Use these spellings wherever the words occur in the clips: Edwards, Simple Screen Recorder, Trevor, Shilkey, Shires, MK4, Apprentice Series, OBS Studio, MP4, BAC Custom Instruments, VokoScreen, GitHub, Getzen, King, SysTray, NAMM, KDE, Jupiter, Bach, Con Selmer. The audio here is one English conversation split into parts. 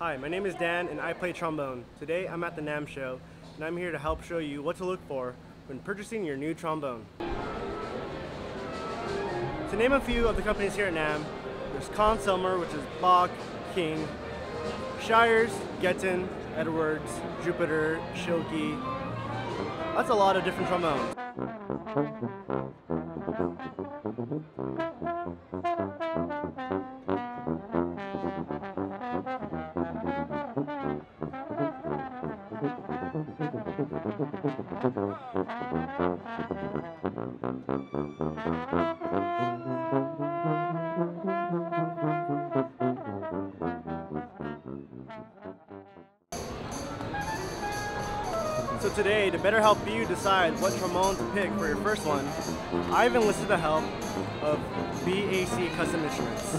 Hi, my name is Dan and I play trombone. Today I'm at the NAMM show and I'm here to help show you what to look for when purchasing your new trombone. To name a few of the companies here at NAMM, there's Con Selmer, which is Bach, King, Shires, Getzen, Edwards, Jupiter, Shilkey. That's a lot of different trombones. So today, to better help you decide what trombone to pick for your first one, I've enlisted the help of BAC Custom Instruments.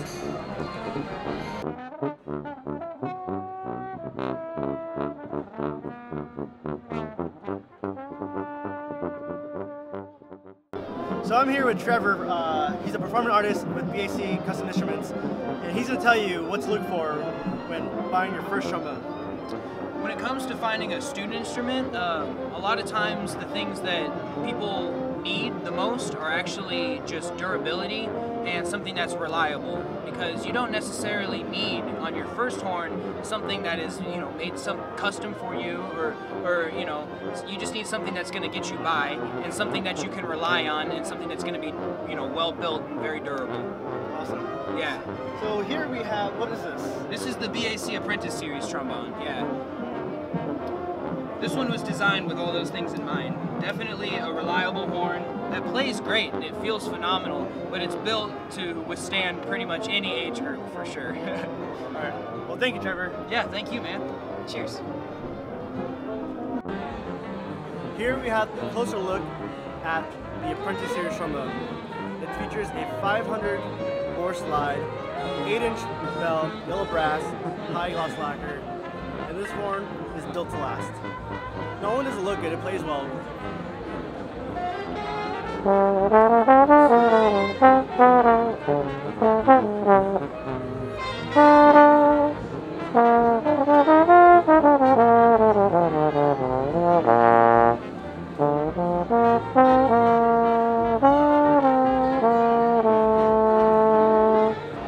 So I'm here with Trevor. He's a performance artist with BAC Custom Instruments, and he's going to tell you what to look for when buying your first trombone. When it comes to finding a student instrument, a lot of times the things that people need the most are actually just durability and something that's reliable, because you don't necessarily need on your first horn something that is, you know, made some custom for you, or you know, you just need something that's going to get you by and something that you can rely on and something that's going to be, you know, well built and very durable. Awesome. Yeah. So here we have, what is this? This is the BAC Apprentice Series trombone. Yeah. This one was designed with all those things in mind. Definitely a reliable horn that plays great and it feels phenomenal, but it's built to withstand pretty much any age group for sure. All right. Well, thank you, Trevor. Yeah, thank you, man. Cheers. Here we have a closer look at the Apprentice Series trombone. It features a 500 bore slide, 8-inch bell, yellow brass, high gloss lacquer, and this horn is built to last. Not only does it look good, it plays well.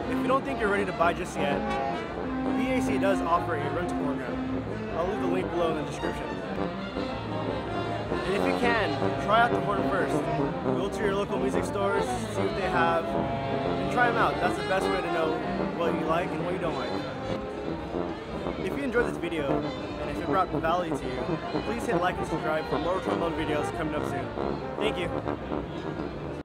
If you don't think you're ready to buy just yet, BAC does offer a rental program. I'll leave the link below in the description. And if you can, try out the horn first. Go to your local music stores, see what they have, and try them out. That's the best way to know what you like and what you don't like. If you enjoyed this video, and if it brought value to you, please hit like and subscribe for more trombone videos coming up soon. Thank you.